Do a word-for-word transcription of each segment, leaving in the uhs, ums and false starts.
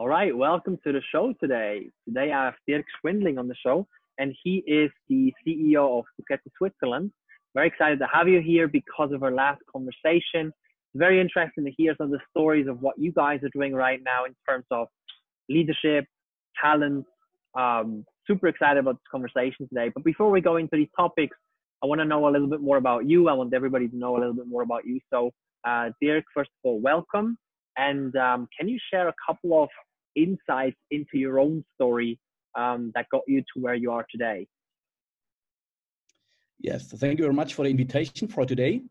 All right, welcome to the show today. Today I have Dirk Schwindling on the show, and he is the C E O of Zucchetti Switzerland. Very excited to have you here because of our last conversation. It's very interesting to hear some of the stories of what you guys are doing right now in terms of leadership, talent. Um, super excited about this conversation today. But before we go into these topics, I want to know a little bit more about you. I want everybody to know a little bit more about you. So uh, Dirk, first of all, welcome. And um, can you share a couple of insights into your own story um, that got you to where you are today? Yes, thank you very much for the invitation for today.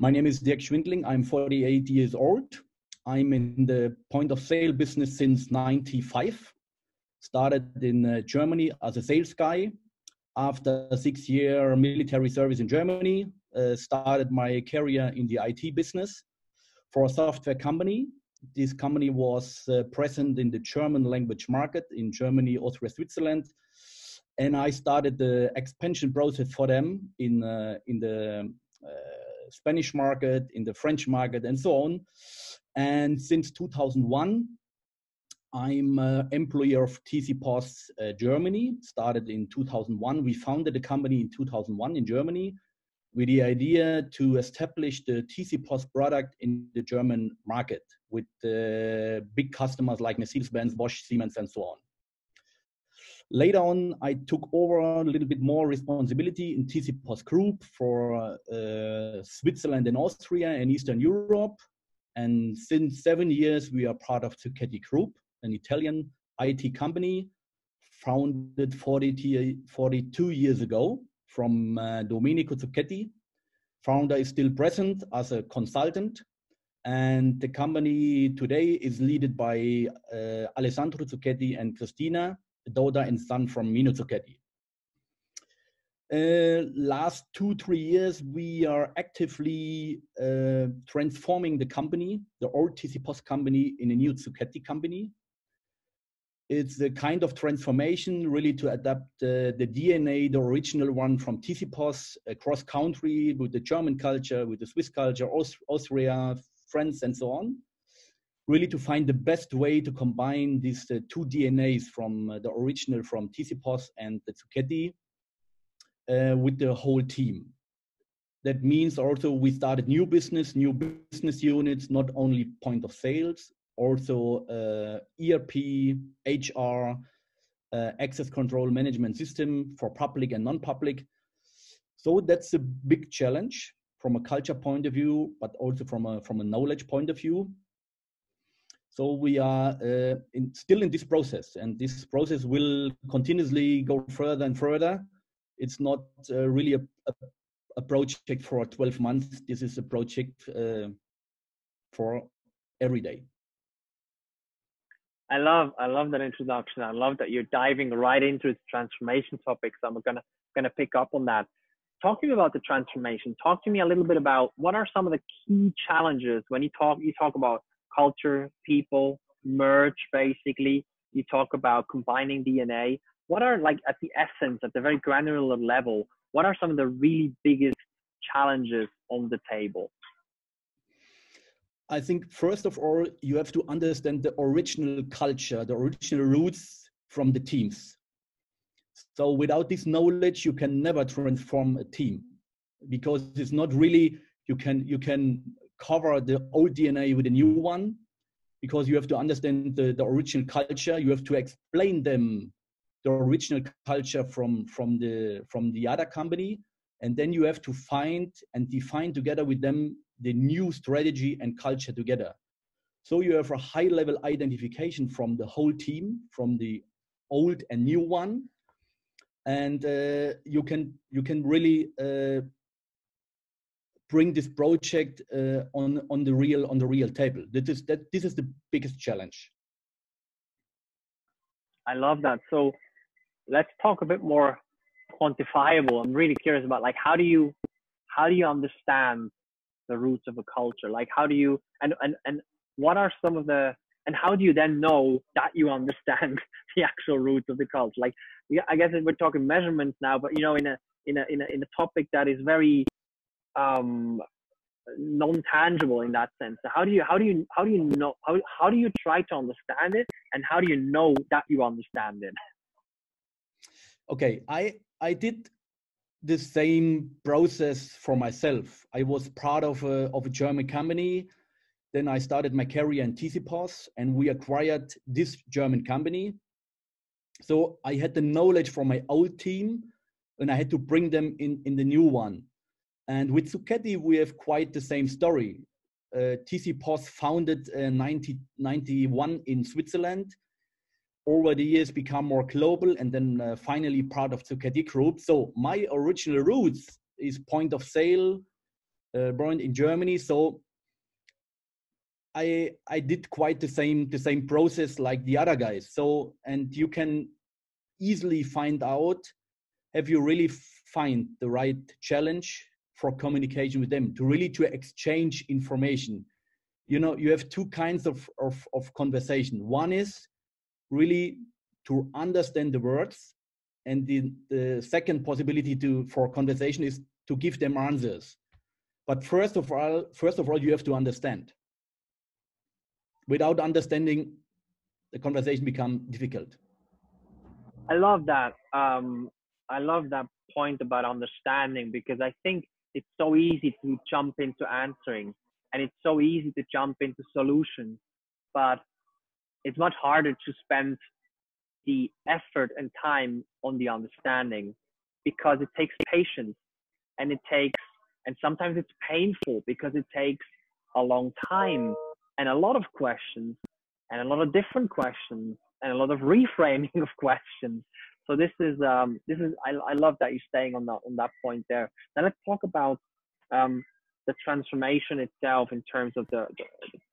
My name is Dirk Schwindling. I'm forty-eight years old. I'm in the point of sale business since ninety-five. Started in uh, Germany as a sales guy. After a six-year military service in Germany, uh, started my career in the I T business for a software company. This company was uh, present in the German language market in Germany, Austria, Switzerland, and I started the expansion process for them in uh, in the uh, Spanish market, in the French market, and so on. And since two thousand one, I'm an employee of T C Post uh, Germany. Started in two thousand one. We founded the company in two thousand one in Germany with the idea to establish the T C Post product in the German market with uh, big customers like Mercedes-Benz, Bosch, Siemens, and so on. Later on, I took over a little bit more responsibility in T C Post Group for uh, Switzerland and Austria and Eastern Europe. And since seven years, we are part of Zucchetti Group, an Italian I T company founded forty-two years ago from uh, Domenico Zucchetti. Founder is still present as a consultant, and the company today is led by uh, Alessandro Zucchetti and Cristina, a daughter and son from Mino Zucchetti. Uh, last two, three years, we are actively uh, transforming the company, the old T C Post company, in a new Zucchetti company. It's a kind of transformation really to adapt uh, the D N A, the original one from T C Post, across country with the German culture, with the Swiss culture, Aust Austria, France, and so on. Really to find the best way to combine these uh, two D N As from uh, the original from T C Post and the Zucchetti. Uh, with the whole team. That means also we started new business, new business units, not only point of sales, also uh, E R P, H R, uh, access control management system for public and non-public. So that's a big challenge from a culture point of view, but also from a, from a knowledge point of view. So we are uh, in, still in this process, and this process will continuously go further and further. It's not uh, really a, a, a project for twelve months. This is a project uh, for every day. I love, I love that introduction. I love that you're diving right into the transformation topics. I'm gonna gonna pick up on that. Talking about the transformation, talk to me a little bit about what are some of the key challenges when you talk. You talk about culture, people, merge. Basically, you talk about combining D N A. What are, like, at the essence, at the very granular level, what are some of the really biggest challenges on the table? I think, first of all, you have to understand the original culture, the original roots from the teams. So without this knowledge, you can never transform a team, because it's not really, you can, you can cover the old D N A with a new one, because you have to understand the, the original culture. You have to explain them the original culture from, from, the, from the other company. And then you have to find and define together with them the new strategy and culture together. So you have a high level identification from the whole team, from the old and new one. And uh, you, can, you can really uh, bring this project uh, on, on, the real, on the real table. That is, that, this is the biggest challenge. I love that. So let's talk a bit more quantifiable. I'm really curious about, like, how do you, how do you understand the roots of a culture? Like, how do you, and, and, and what are some of the, and how do you then know that you understand the actual roots of the culture? Like, I guess we're talking measurements now, but you know, in a, in a, in a, in a topic that is very, um, non-tangible in that sense. So how do you how do you how do you know how how do you try to understand it, and how do you know that you understand it? Okay, I I did the same process for myself. I was part of a of a German company. Then I started my career in T C P O S, and we acquired this German company. So I had the knowledge from my old team, and I had to bring them in in the new one. And with Zucchetti, we have quite the same story. Uh, T C P O S founded in uh, nineteen ninety-one in Switzerland. Over the years, become more global, and then uh, finally part of Zucchetti Group. So my original roots is point of sale, uh, brand in Germany. So I I did quite the same the same process like the other guys. So and you can easily find out if you really find the right challenge for communication with them, to really to exchange information. You know, you have two kinds of, of, of conversation. One is really to understand the words, and the, the second possibility to for conversation is to give them answers. But first of all, first of all, you have to understand. Without understanding, the conversation becomes difficult. I love that. Um, I love that point about understanding, because I think it's so easy to jump into answering, and it's so easy to jump into solutions, but it's much harder to spend the effort and time on the understanding, because it takes patience, and it takes, and sometimes it's painful because it takes a long time and a lot of questions and a lot of different questions and a lot of reframing of questions. So this is um, this is I, I love that you're staying on that on that point there. Now let's talk about um, the transformation itself in terms of the the,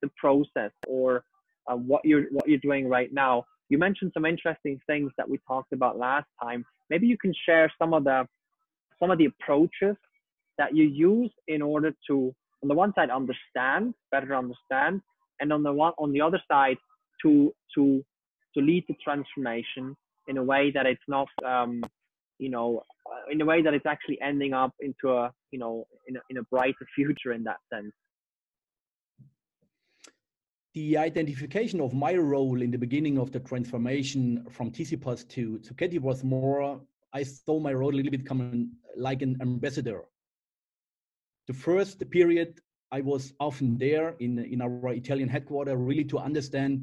the process, or uh, what you're what you're doing right now. You mentioned some interesting things that we talked about last time. Maybe you can share some of the some of the approaches that you use in order to, on the one side, understand better understand, and on the one on the other side to to to lead the transformation in a way that it's not, um, you know, in a way that it's actually ending up into a, you know, in a, in a brighter future in that sense. The identification of my role in the beginning of the transformation from T C P O S to Zucchetti was more, I saw my role a little bit coming like an ambassador. The first period, I was often there in, in our Italian headquarters, really to understand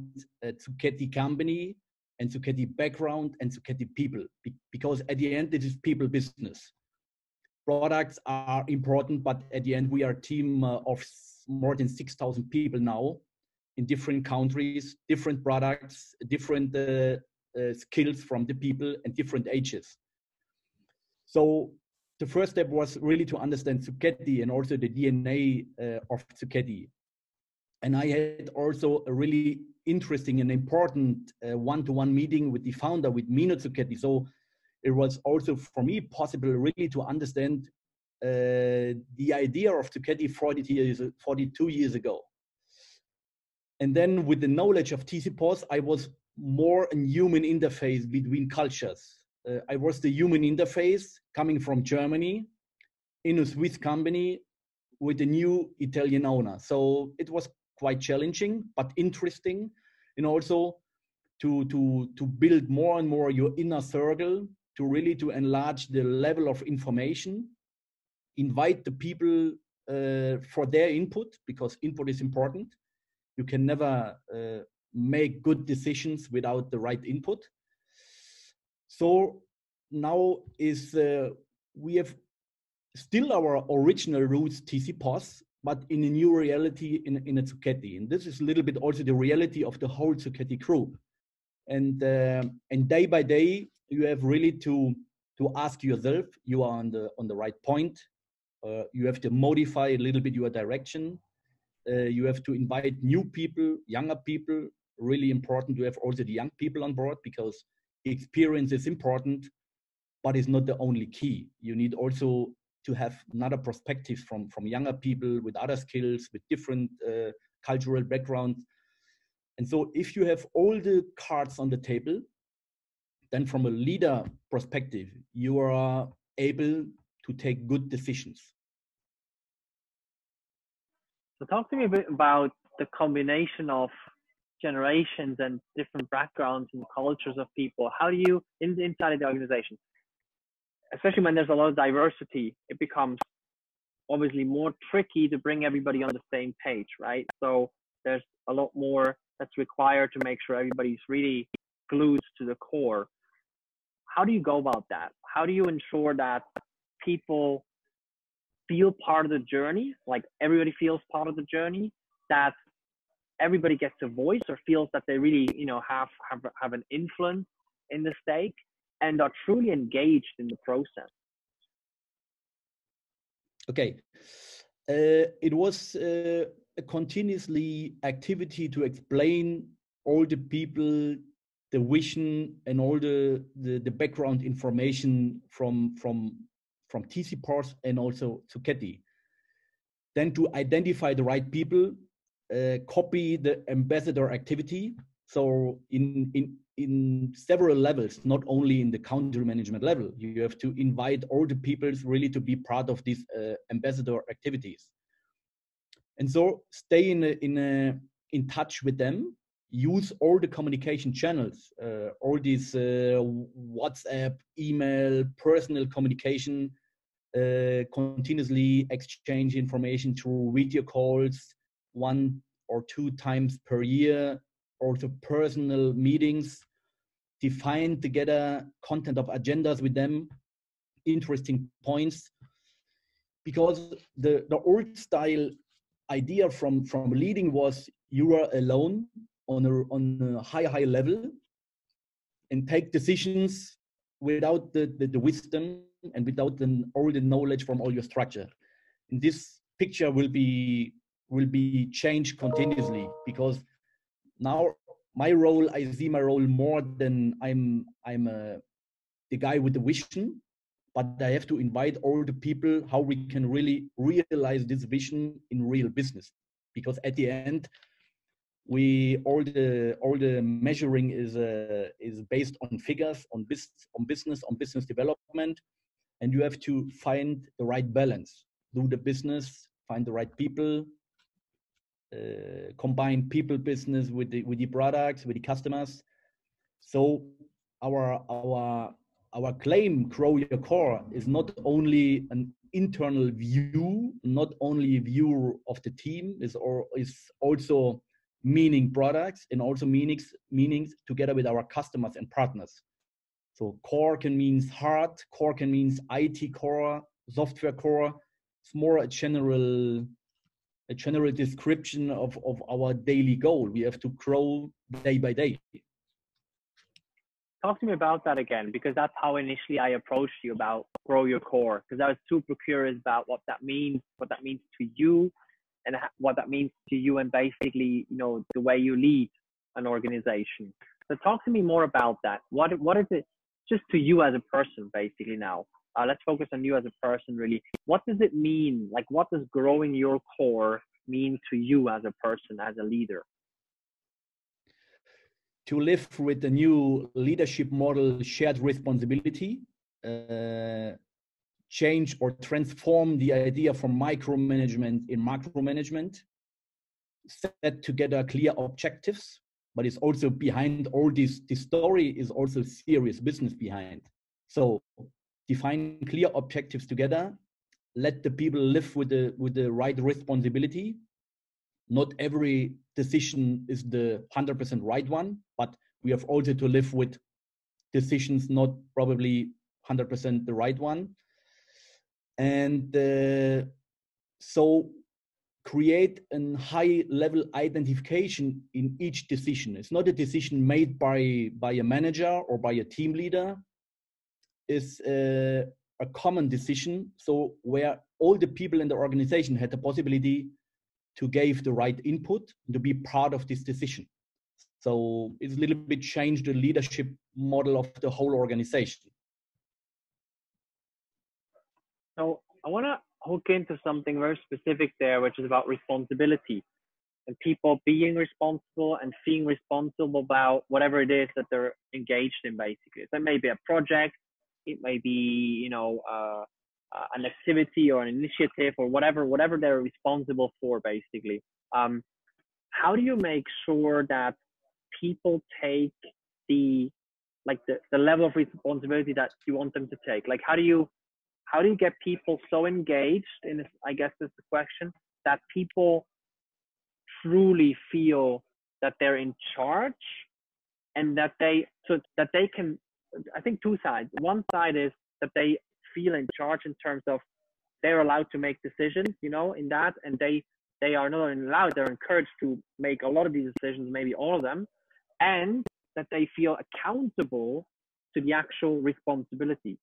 uh, Zucchetti company, and Zucchetti background, and Zucchetti people, because at the end, it is people business. Products are important, but at the end, we are a team of more than six thousand people now in different countries, different products, different uh, uh, skills from the people, and different ages. So the first step was really to understand Zucchetti and also the D N A uh, of Zucchetti. And I had also a really interesting and important uh, one-to-one meeting with the founder, with Mino Zucchetti. So it was also for me possible really to understand uh, the idea of Zucchetti forty years, forty-two years ago. And then with the knowledge of T C P O S, I was more a human interface between cultures. Uh, I was the human interface coming from Germany in a Swiss company with a new Italian owner. So it was quite challenging, but interesting, and also to to to build more and more your inner circle, to really to enlarge the level of information, invite the people uh, for their input, because input is important. You can never uh, make good decisions without the right input. So now is uh, we have still our original roots T C P O S, but in a new reality in, in a Zucchetti. And this is a little bit also the reality of the whole Zucchetti group. And, uh, and day by day, you have really to, to ask yourself, you are on the, on the right point. Uh, you have to modify a little bit your direction. Uh, you have to invite new people, younger people. Really important to have also the young people on board, because experience is important, but it's not the only key. You need also to have another perspective from, from younger people with other skills, with different uh, cultural backgrounds. And so if you have all the cards on the table, then from a leader perspective, you are able to take good decisions. So talk to me a bit about the combination of generations and different backgrounds and cultures of people. How do you, in, inside the organization, especially when there's a lot of diversity, it becomes obviously more tricky to bring everybody on the same page, right? So there's a lot more that's required to make sure everybody's really glued to the core. How do you go about that? How do you ensure that people feel part of the journey, like everybody feels part of the journey, that everybody gets a voice or feels that they really, you know, have, have, have an influence in the stake and are truly engaged in the process? Okay. Uh, it was uh, a continuously activity to explain all the people, the vision and all the, the, the background information from, from, from T C P O S and also Zucchetti. Then to identify the right people, uh, copy the ambassador activity. So in, in, in several levels, not only in the country management level, you have to invite all the people really to be part of these uh, ambassador activities. And so stay in, a, in, a, in touch with them. Use all the communication channels, uh, all these uh, WhatsApp, email, personal communication, uh, continuously exchange information through video calls one or two times per year, or to personal meetings, define together content of agendas with them, interesting points, because the, the old style idea from, from leading was you are alone, on a, on a high, high level and take decisions without the, the, the wisdom and without the, all the knowledge from all your structure. And this picture will be, will be changed continuously, because now my role, I see my role more than I'm, I'm a, the guy with the vision, but I have to invite all the people how we can really realize this vision in real business. Because at the end, we all the all the measuring is uh, is based on figures, on business, on business, on business development, and you have to find the right balance. Do the business, find the right people, uh, combine people business with the with the products, with the customers. So our our our claim, grow your core, is not only an internal view, not only a view of the team, is or is also meaning products and also meanings, meanings together with our customers and partners. So core can mean heart, core can mean I T core, software core. It's more a general, a general description of, of our daily goal. We have to grow day by day. Talk to me about that again, because that's how initially I approached you about grow your core, because I was super curious about what that means, what that means to you, and what that means to you and basically, you know, the way you lead an organization. So talk to me more about that. What, what is it just to you as a person, basically now? Uh, let's focus on you as a person, really. What does it mean? Like, what does growing your core mean to you as a person, as a leader? To live with the new leadership model, shared responsibility, uh, change or transform the idea from micromanagement in macromanagement, set together clear objectives, but it's also behind all this, this story is also serious business behind. So define clear objectives together, let the people live with the, with the right responsibility. Not every decision is the one hundred percent right one, but we have also to live with decisions not probably one hundred percent the right one. And uh, so create a high level identification in each decision. It's not a decision made by, by a manager or by a team leader. It's uh, a common decision. So where all the people in the organization had the possibility to give the right input, to be part of this decision. So it's a little bit changed the leadership model of the whole organization. So I want to hook into something very specific there, which is about responsibility and people being responsible and feeling responsible about whatever it is that they're engaged in, basically. So it may be a project, it may be, you know, uh, uh, an activity or an initiative or whatever, whatever they're responsible for, basically. Um, how do you make sure that people take the, like the, the level of responsibility that you want them to take? Like, how do you, how do you get people so engaged in this, I guess that's the question, that people truly feel that they're in charge and that they, so that they can, I think two sides. One side is that they feel in charge in terms of they're allowed to make decisions, you know, in that, and they, they are not only allowed, they're encouraged to make a lot of these decisions, maybe all of them, and that they feel accountable to the actual responsibility.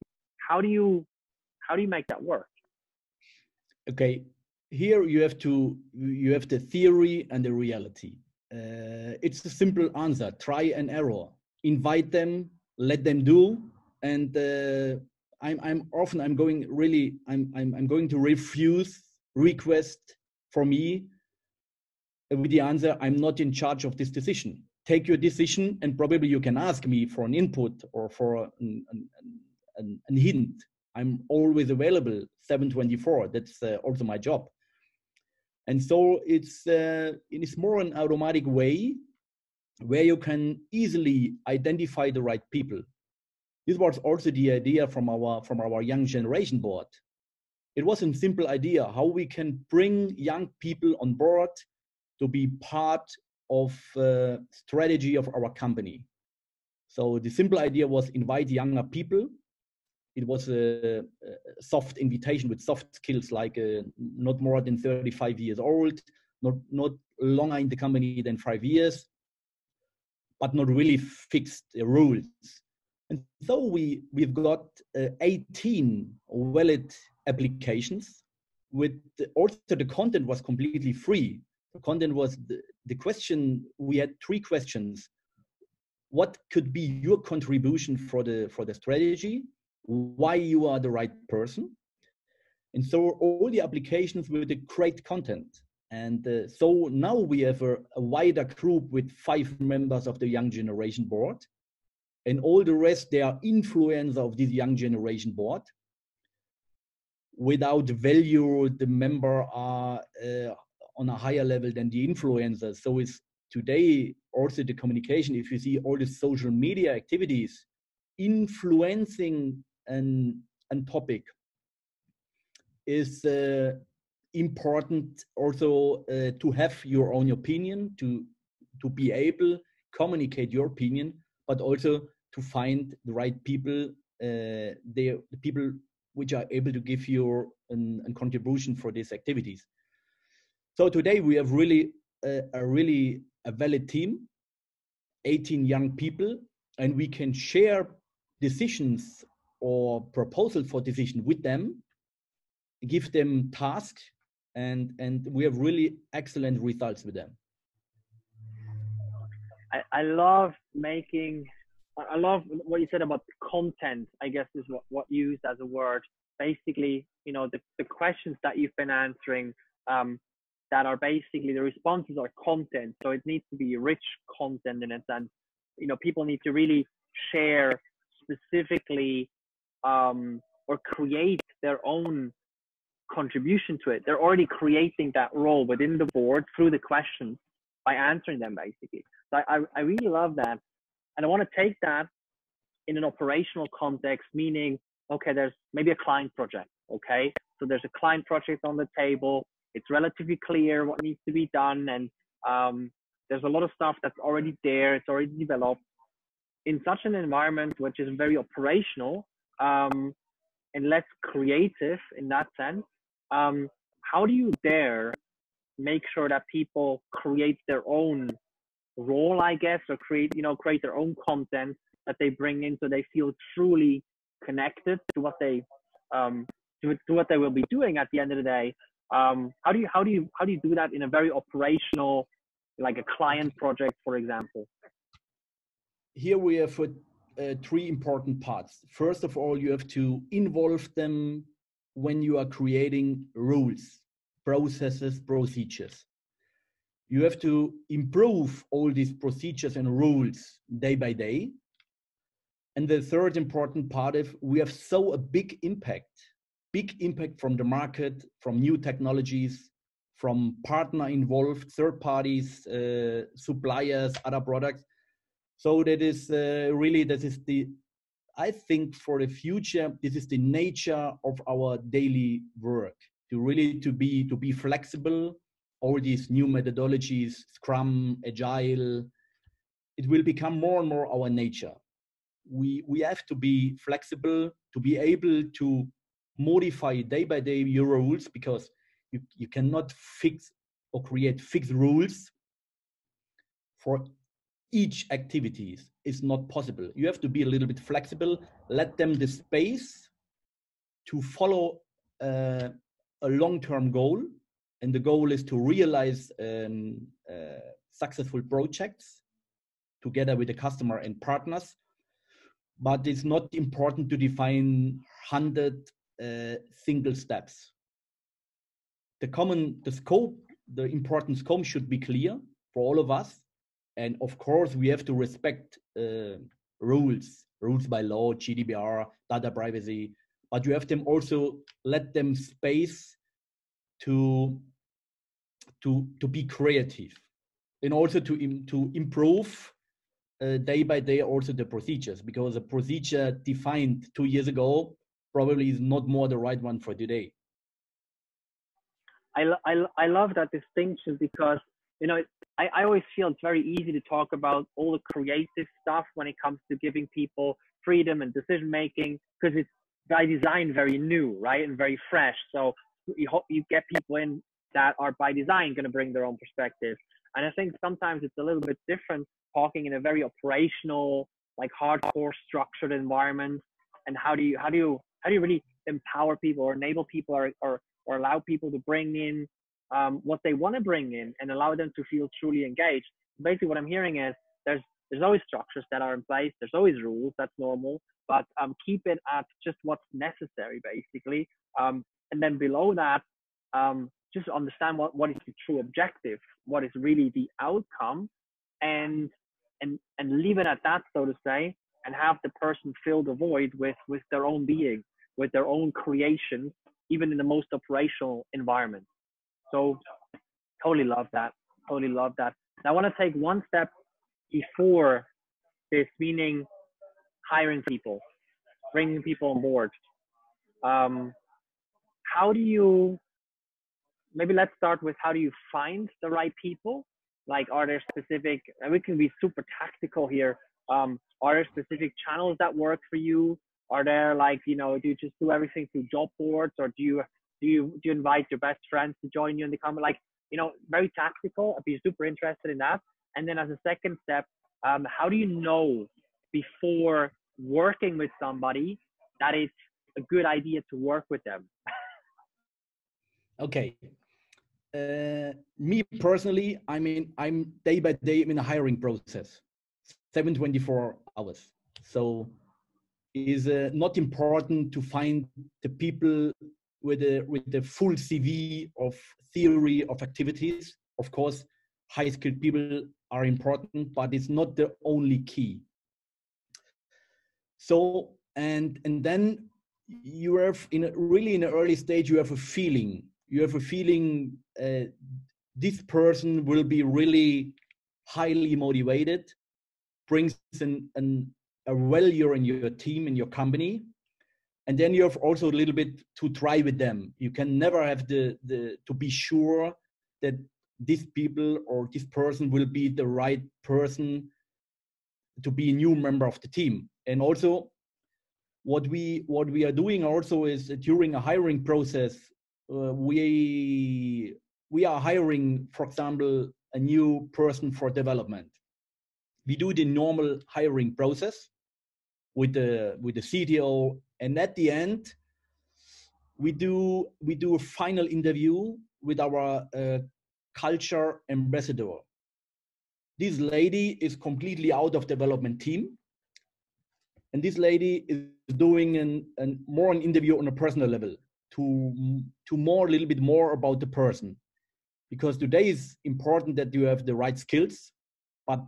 How do you, how do you make that work? Okay, here you have to, you have the theory and the reality. Uh, it's a simple answer, try and error. Invite them, let them do, and uh, I'm, I'm often, I'm going really, I'm, I'm, I'm going to refuse request for me with the answer, I'm not in charge of this decision. Take your decision, and probably you can ask me for an input or for an, an, an, an hint. I'm always available, seven twenty-four. That's uh, also my job. And so it's uh, it's more an automatic way where you can easily identify the right people. This was also the idea from our from our young generation board. It was a simple idea how we can bring young people on board to be part of uh, strategy of our company. So the simple idea was invite younger people. It was a, a soft invitation with soft skills, like uh, not more than thirty-five years old, not, not longer in the company than five years, but not really fixed uh, rules. And so we, we've got uh, eighteen valid applications with the, also the content was completely free. The content was the, the question, we had three questions. What could be your contribution for the, for the strategy? Why you are the right person? And so all the applications with the great content. And uh, so now we have a, a wider group with five members of the Young Generation Board. And all the rest, they are influencers of this Young Generation Board. Without value, the member are uh, on a higher level than the influencers. So it's today also the communication, if you see all the social media activities influencing an, an topic is uh, important also uh, to have your own opinion, to, to be able communicate your opinion, but also to find the right people, uh, the, the people which are able to give you an, an contribution for these activities. So today we have really uh, a really a valid team, eighteen young people, and we can share decisions or proposals for decision with them, give them tasks, and, and we have really excellent results with them. I, I love making, I love what you said about content, I guess is what, what you used as a word. Basically, you know, the, the questions that you've been answering, um, that are basically the responses are content. So it needs to be rich content in a sense. You know, people need to really share specifically um, or create their own contribution to it. They're already creating that role within the board through the questions by answering them, basically. So I, I really love that. And I want to take that in an operational context, meaning, okay, there's maybe a client project, okay? So there's a client project on the table. It's relatively clear what needs to be done, and um, there's a lot of stuff that's already there. It's already developed. In such an environment, which is very operational um, and less creative in that sense, um, how do you there make sure that people create their own role, I guess, or create, you know, create their own content that they bring in, so they feel truly connected to what they um, to, to what they will be doing at the end of the day? Um, how do you how do you how do you do that in a very operational, like a client project, for example? Here we have uh, three important parts. First of all, you have to involve them when you are creating rules, processes, procedures. You have to improve all these procedures and rules day by day. And the third important part is we have so a big impact, big impact from the market, from new technologies, from partner involved, third parties, uh, suppliers, other products. So that is uh, really, this is the, I think for the future, this is the nature of our daily work, to really to be, to be flexible. All these new methodologies, Scrum, Agile, it will become more and more our nature. We, we have to be flexible, to be able to modify day by day your rules, because you, you cannot fix or create fixed rules for each activity. It's not possible. You have to be a little bit flexible, let them the space to follow uh, a long-term goal. And the goal is to realize um, uh, successful projects together with the customer and partners. But it's not important to define one hundred uh, single steps. The common, the scope, the important scope should be clear for all of us. And of course, we have to respect uh, rules, rules by law, G D P R, data privacy. But you have them also let them space to to to be creative, and also to im to improve uh, day by day also the procedures, because a procedure defined two years ago probably is not more the right one for today. I lo I lo I love that distinction, because you know it, I I always feel it's very easy to talk about all the creative stuff when it comes to giving people freedom and decision making, because it's by design very new, right, and very fresh. So you hope you get people in that are by design going to bring their own perspective. And I think sometimes it's a little bit different talking in a very operational, like hardcore structured environment. And how do you, how do you, how do you really empower people or enable people or, or, or allow people to bring in um, what they want to bring in and allow them to feel truly engaged? Basically what I'm hearing is there's, there's always structures that are in place. There's always rules. That's normal, but um, keep it at just what's necessary, basically. Um, And then below that, um, just understand what, what is the true objective, what is really the outcome, and, and, and leave it at that, so to say, and have the person fill the void with, with their own being, with their own creation, even in the most operational environment. So totally love that. Totally love that. And I want to take one step before this, meaning hiring people, bringing people on board. Um, How do you, maybe let's start with how do you find the right people? Like, are there specific, and we can be super tactical here. Um, are there specific channels that work for you? Are there like, you know, do you just do everything through job boards, or do you, do you, do you invite your best friends to join you in the company? Like, you know, very tactical. I'd be super interested in that. And then as a second step, um, how do you know before working with somebody that it's a good idea to work with them? Okay, uh, me personally, I mean, I'm day by day I'm in a hiring process, seven twenty-four hours. So it is uh, not important to find the people with the with the full C V of theory of activities. Of course, high skilled people are important, but it's not the only key. So and and then you have in a, really in an early stage you have a feeling. You have a feeling uh, this person will be really highly motivated, brings an, an, a value in your team, in your company. And then you have also a little bit to try with them. You can never have the, the to be sure that these people or this person will be the right person to be a new member of the team. And also what we, what we are doing also is during a hiring process, Uh, we we are hiring, for example, a new person for development. We do the normal hiring process with the with the C T O, and at the end, we do we do a final interview with our uh, culture ambassador. This lady is completely out of development team, and this lady is doing an, an more an interview on a personal level, to to more a little bit more about the person, because today is important that you have the right skills, but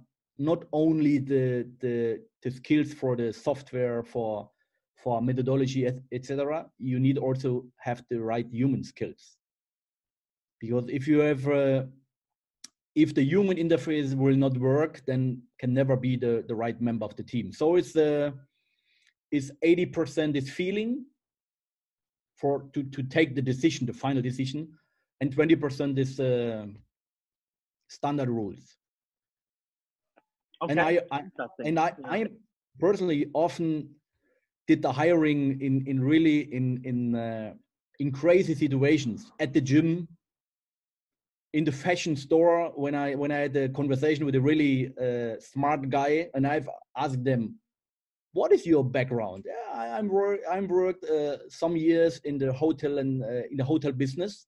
not only the the, the skills for the software, for for methodology, et cetera, you need also have the right human skills. Because if you have, uh, if the human interface will not work, then can never be the, the right member of the team. So it's uh, it's eighty percent is feeling for to, to take the decision, the final decision, and twenty percent is uh, standard rules. Okay. And I, I and I, I personally often did the hiring in in really in in uh, in crazy situations at the gym, in the fashion store, when I when I had a conversation with a really uh, smart guy, and I've asked them, "What is your background?" Yeah, I, I'm work I'm worked uh, some years in the hotel and uh, in the hotel business,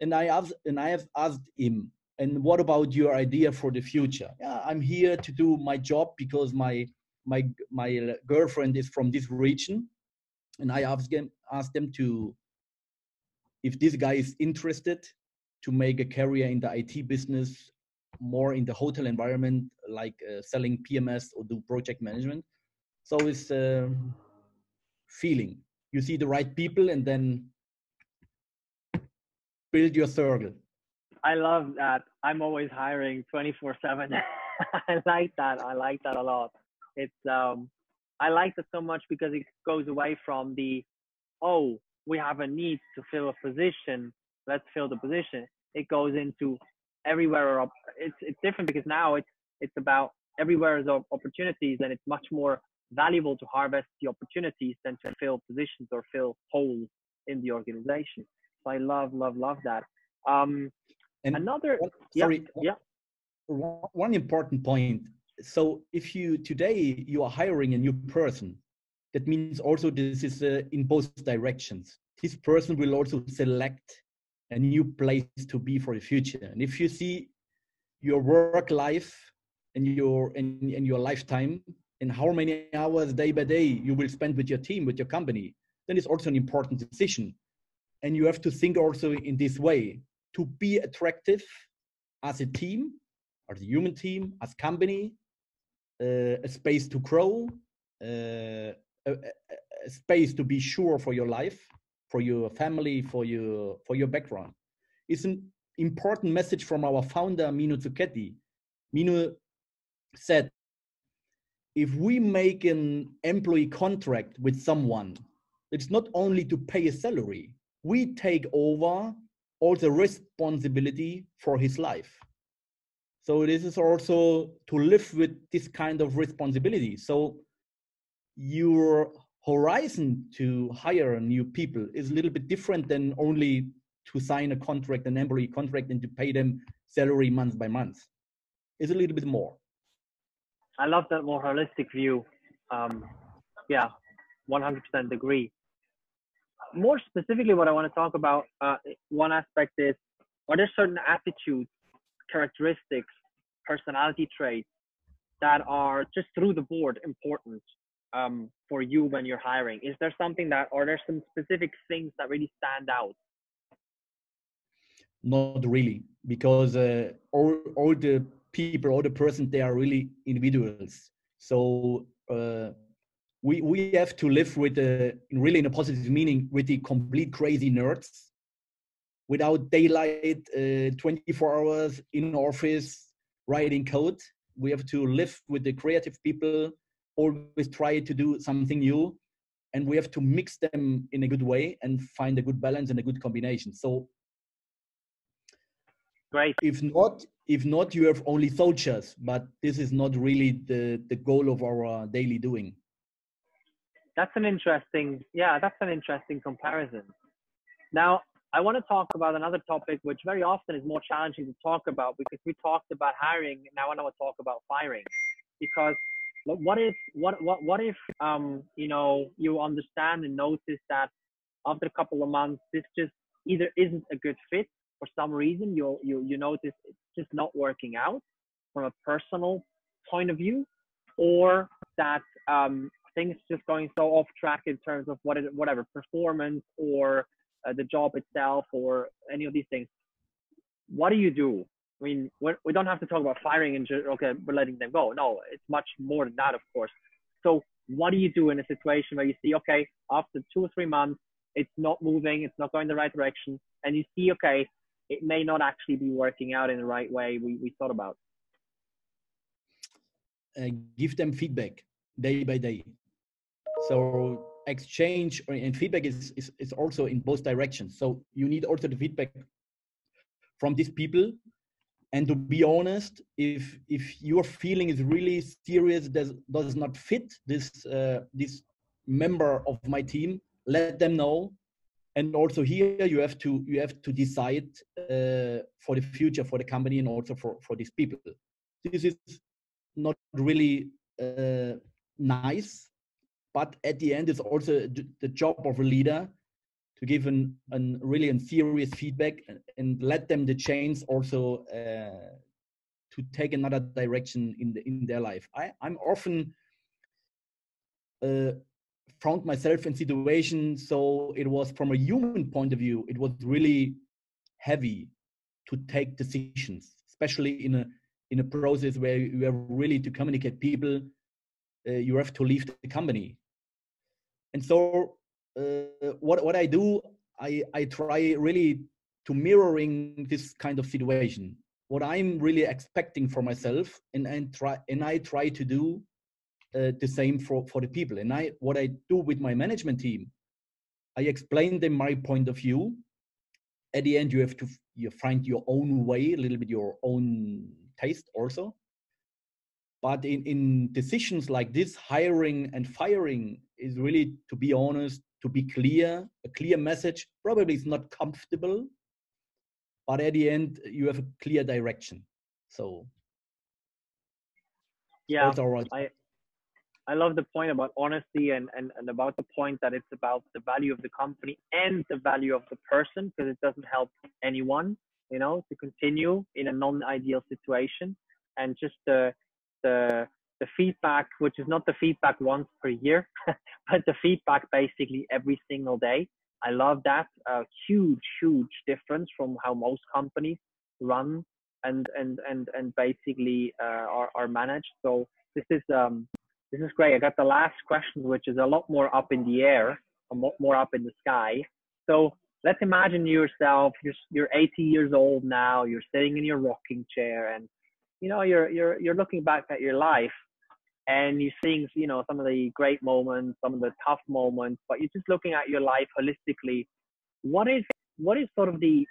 and I asked and I have asked him, "And what about your idea for the future?" Yeah, I'm here to do my job because my my my girlfriend is from this region, and I asked them asked them to, if this guy is interested, to make a career in the I T business, more in the hotel environment, like uh, selling P M S or do project management. So it's uh, feeling. You see the right people and then build your circle. I love that. I'm always hiring twenty-four seven. I like that. I like that a lot. It's um, I like that so much because it goes away from the, oh, we have a need to fill a position, let's fill the position. It goes into everywhere. It's it's different because now it's it's about everywhere is opportunities, and it's much more valuable to harvest the opportunities than to fill positions or fill holes in the organization. So I love love love that. Um, and another one, sorry, yeah, one, yeah. One important point. So if you today you are hiring a new person, that means also this is uh, in both directions. This person will also select a new place to be for the future. And if you see your work life and your and, and your lifetime and how many hours day by day you will spend with your team, with your company, then it's also an important decision. And you have to think also in this way, to be attractive as a team, as a human team, as company, uh, a space to grow, uh, a, a space to be sure for your life, for your family, for your for your background. It's an important message from our founder, Mino Zucchetti. Mino said, if we make an employee contract with someone, it's not only to pay a salary, we take over all the responsibility for his life. So this is also to live with this kind of responsibility. So your horizon to hire new people is a little bit different than only to sign a contract, an employee contract, and to pay them salary month by month. It's a little bit more. I love that more holistic view. Um, yeah, one hundred percent agree. More specifically, what I want to talk about, uh, one aspect is, are there certain attitudes, characteristics, personality traits that are just through the board important um, for you when you're hiring? Is there something that, are there some specific things that really stand out? Not really, because uh, all, all the people, all the persons, they are really individuals. So, uh, We we have to live with the, really in a positive meaning, with the complete crazy nerds, without daylight, uh, twenty-four hours in office, writing code. We have to live with the creative people, always try to do something new, and we have to mix them in a good way and find a good balance and a good combination. So, right. If not, if not, you have only soldiers, but this is not really the the goal of our daily doing. That's an interesting, yeah, that's an interesting comparison. Now, I want to talk about another topic, which very often is more challenging to talk about, because we talked about hiring, now I want to talk about firing. Because what if, what, what, what if um, you know, you understand and notice that after a couple of months, this just either isn't a good fit for some reason, you, you, you notice it's just not working out from a personal point of view, or that, um, things just going so off track in terms of what is, whatever performance or uh, the job itself or any of these things. What do you do? I mean, we don't have to talk about firing and okay, we're letting them go. No, it's much more than that, of course. So what do you do in a situation where you see, okay, after two or three months, it's not moving, it's not going the right direction, and you see, okay, it may not actually be working out in the right way we, we thought about? Uh, give them feedback day by day. So exchange and feedback is, is, is also in both directions. So you need also the feedback from these people. And to be honest, if if your feeling is really serious, does does not fit this uh, this member of my team, let them know. And also here you have to you have to decide uh, for the future for the company, and also for for these people. This is not really uh, nice, but at the end it's also the job of a leader to give an, an really and serious feedback, and, and let them the chance also uh, to take another direction in the, in their life. I, I'm often uh, found myself in situations, so it was from a human point of view, it was really heavy to take decisions, especially in a in a process where you have really to communicate people. Uh, you have to leave the company, and so. Uh, what what I do, I, I try really to mirroring this kind of situation. What I'm really expecting for myself, and, and try and I try to do uh, the same for, for the people. And I what I do with my management team, I explain them my point of view. At the end, you have to you find your own way, a little bit your own taste also. But in, in decisions like this, hiring and firing is really, to be honest, to be clear, a clear message. Probably it's not comfortable, but at the end, you have a clear direction. So, yeah, I, I love the point about honesty, and, and, and about the point that it's about the value of the company and the value of the person, because it doesn't help anyone, you know, to continue in a non-ideal situation. And just the, the, the feedback, which is not the feedback once per year, but the feedback basically every single day. I love that. Uh, huge, huge difference from how most companies run and and and and basically uh, are are managed. So this is um this is great. I got the last question, which is a lot more up in the air, a lot more up in the sky. So let's imagine yourself. You're you're eighty years old now. You're sitting in your rocking chair, and you know you're you're you're looking back at your life. And you're seeing, you know, some of the great moments, some of the tough moments, but you're just looking at your life holistically. What is what is sort of the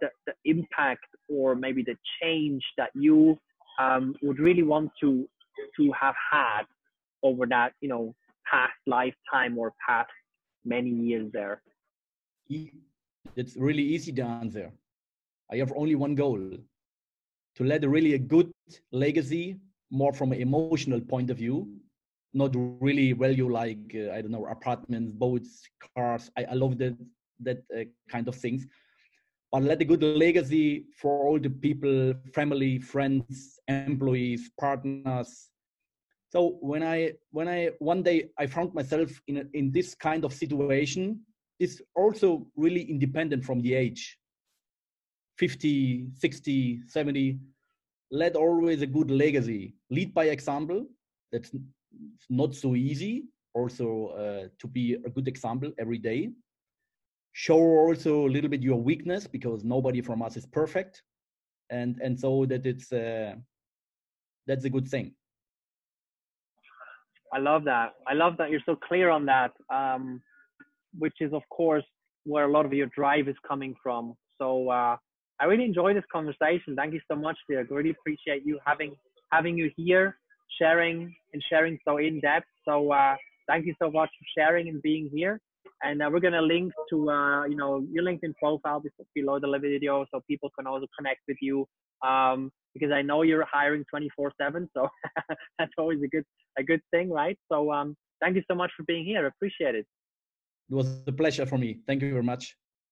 the, the impact, or maybe the change that you um, would really want to to have had over that, you know, past lifetime or past many years there? It's really easy to answer. I have only one goal: to let really a good legacy. More from an emotional point of view, not really value like, uh, I don't know, apartments, boats, cars. I, I love that, that uh, kind of things. But let a good legacy for all the people, family, friends, employees, partners. So when I, when I one day I found myself in, a, in this kind of situation, it's also really independent from the age, fifty, sixty, seventy, let always a good legacy, lead by example. That's not so easy also uh, to be a good example every day. Show also a little bit your weakness, because nobody from us is perfect. And, and so that it's, uh, that's a good thing. I love that. I love that you're so clear on that, um, which is of course where a lot of your drive is coming from. So, uh, I really enjoy this conversation. Thank you so much, Dirk. Really appreciate you having having you here, sharing and sharing so in depth. So uh, thank you so much for sharing and being here. And uh, we're gonna link to uh, you know your LinkedIn profile below the video, so people can also connect with you. Um, because I know you're hiring twenty-four seven, so that's always a good a good thing, right? So um, thank you so much for being here. Appreciate it. It was a pleasure for me. Thank you very much.